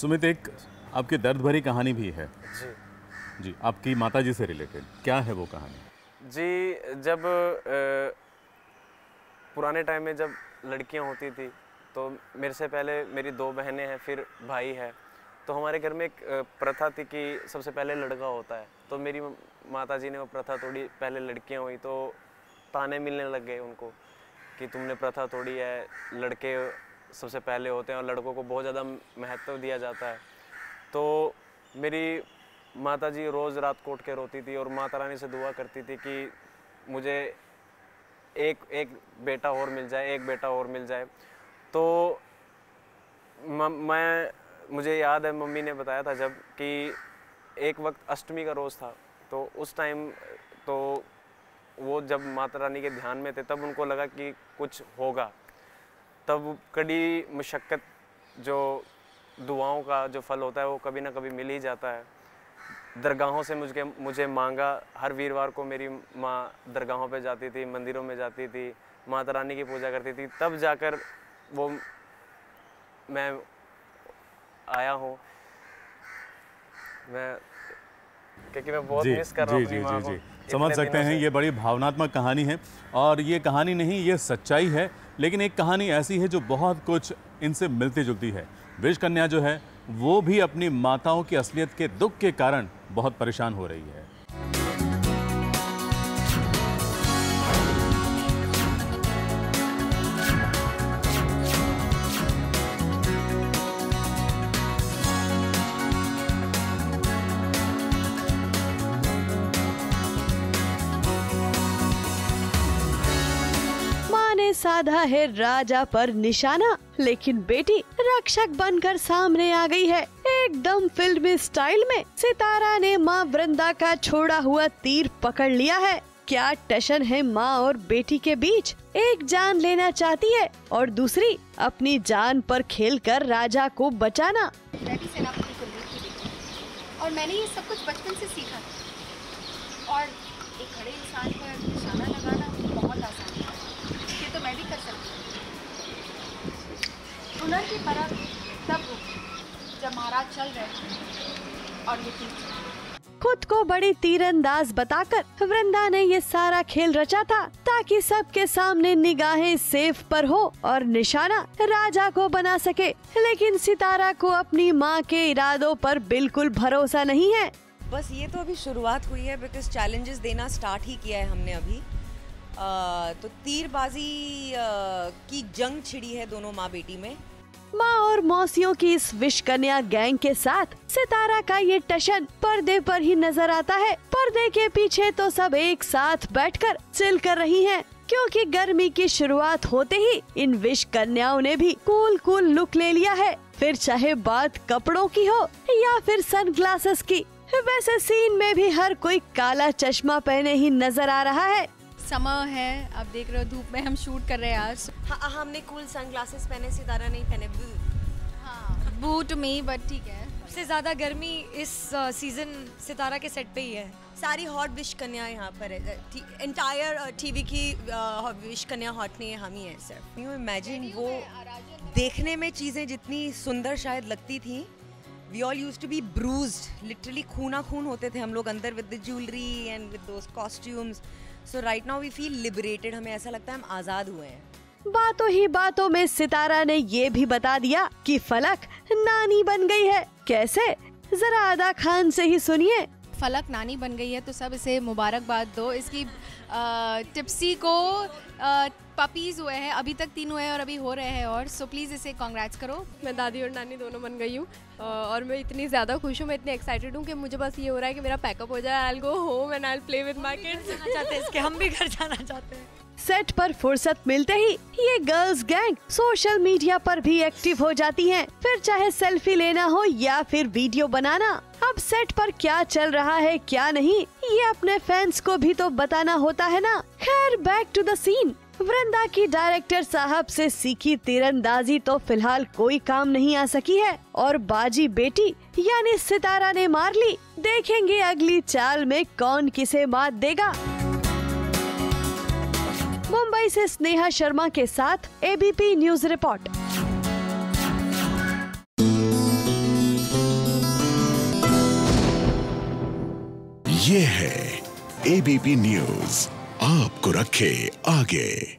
सुमित, एक आपकी दर्द भरी कहानी भी है जी, आपकी माताजी से रिलेटेड, क्या है वो कहानी? जी, जब पुराने टाइम में जब लड़कियां होती थी तो मेरे से पहले मेरी दो बहनें हैं, फिर भाई है, तो हमारे घर में एक प्रथा थी कि सबसे पहले लड़का होता है। तो मेरी माताजी ने वो प्रथा तोड़ी, पहले लड़कियां हुई तो ताने मिलने लग गए उनको कि तुमने प्रथा तोड़ी है, लड़के सबसे पहले होते हैं और लड़कों को बहुत ज़्यादा महत्व दिया जाता है। तो मेरी माताजी रोज़ रात को उठ के रोती थी और माता रानी से दुआ करती थी कि मुझे एक बेटा और मिल जाए, एक बेटा और मिल जाए। तो मुझे याद है मम्मी ने बताया था जब कि एक वक्त अष्टमी का रोज़ था, तो उस टाइम तो वो जब माता रानी के ध्यान में थे तब उनको लगा कि कुछ होगा, तब कड़ी मशक्क़त जो दुआओं का जो फल होता है वो कभी ना कभी मिल ही जाता है। दरगाहों से मुझे मांगा, हर वीरवार को मेरी माँ दरगाहों पे जाती थी, मंदिरों में जाती थी, माता रानी की पूजा करती थी, तब जाकर वो मैं आया हूँ। मैं क्योंकि मैं बहुत मिस कर रहा हूँ अपनी माँ को। समझ सकते हैं, ये बड़ी भावनात्मक कहानी है और ये कहानी नहीं, ये सच्चाई है, लेकिन एक कहानी ऐसी है जो बहुत कुछ इनसे मिलती जुलती है। विश कन्या जो है वो भी अपनी माताओं की असलियत के दुख के कारण बहुत परेशान हो रही है। साधा है राजा पर निशाना, लेकिन बेटी रक्षक बनकर सामने आ गई है। एकदम फिल्मी स्टाइल में सितारा ने माँ वृंदा का छोड़ा हुआ तीर पकड़ लिया है। क्या टशन है माँ और बेटी के बीच, एक जान लेना चाहती है और दूसरी अपनी जान पर खेलकर राजा को बचाना। मैं भी सेनापति कुलदीप की बेटी हूं और मैंने ये सब कुछ बचपन से सीखा था, और एक खड़े इंसान पर निशाना लगाना बहुत आसान है, तो मैं भी कर सकती हूँ। हुनर की परख तब जब महाराज चल रहे हैं और ये खुद को बड़ी तीरंदाज बताकर वृंदा ने ये सारा खेल रचा था ताकि सबके सामने निगाहें सेफ पर हो और निशाना राजा को बना सके। लेकिन सितारा को अपनी माँ के इरादों पर बिल्कुल भरोसा नहीं है। बस ये तो अभी शुरुआत हुई है, बिकॉज चैलेंजेस देना स्टार्ट ही किया है हमने अभी। तो तीरबाजी की जंग छिड़ी है दोनों माँ बेटी में। माँ और मौसियों की इस विश कन्या गैंग के साथ सितारा का ये टशन पर्दे पर ही नजर आता है। पर्दे के पीछे तो सब एक साथ बैठकर चिल कर रही हैं, क्योंकि गर्मी की शुरुआत होते ही इन विश कन्याओं ने भी कूल लुक ले लिया है, फिर चाहे बात कपड़ों की हो या फिर सनग्लासेस की। वैसे सीन में भी हर कोई काला चश्मा पहने ही नजर आ रहा है। समर है, आप देख रहे हो धूप में हम शूट कर रहे हैं आज। हमने कूल सनग्लासेस पहने, सितारा नहीं पहने। बूट में, बट ठीक है। सबसे ज्यादा गर्मी इस सीजन सितारा के सेट पे ही है। सारी हॉट विश कन्या यहाँ पर है, एंटायर टीवी की विश कन्या हॉट नहीं है, हम ही है सिर्फ। यू इमेजिन, वो देखने में चीजें जितनी सुंदर शायद लगती थी, we all use to be bruised, literally खूना खून होते थे हम लोग अंदर with the jewellery and with those costumes. So right now we feel liberated, हमें ऐसा लगता है हम आजाद हुए हैं। बातों ही बातों में सितारा ने ये भी बता दिया कि फलक नानी बन गई है। कैसे, जरा आदा खान से ही सुनिए। फलक नानी बन गई है तो सब इसे मुबारकबाद दो। इसकी टिप्सी को पपीज हुए हैं, अभी तक 3 हुए हैं और अभी हो रहे हैं और, सो प्लीज़ इसे कॉन्ग्रेट्स करो। मैं दादी और नानी दोनों बन गई हूँ और मैं इतनी ज़्यादा खुश हूँ, मैं इतनी एक्साइटेड हूँ कि मुझे बस ये हो रहा है कि मेरा पैकअप हो जाए, I will go home and I will play with my kids. हम भी घर जाना चाहते हैं। सेट पर फुर्सत मिलते ही ये गर्ल्स गैंग सोशल मीडिया पर भी एक्टिव हो जाती हैं, फिर चाहे सेल्फी लेना हो या फिर वीडियो बनाना। अब सेट पर क्या चल रहा है क्या नहीं, ये अपने फैंस को भी तो बताना होता है ना। खैर, back to the scene. Vrinda की डायरेक्टर साहब से सीखी तीरंदाजी तो फिलहाल कोई काम नहीं आ सकी है और बाजी बेटी यानी सितारा ने मार ली। देखेंगे अगली चाल में कौन किसे मात देगा। मुंबई से स्नेहा शर्मा के साथ एबीपी न्यूज़ रिपोर्ट। ये है ABP News, आपको रखे आगे।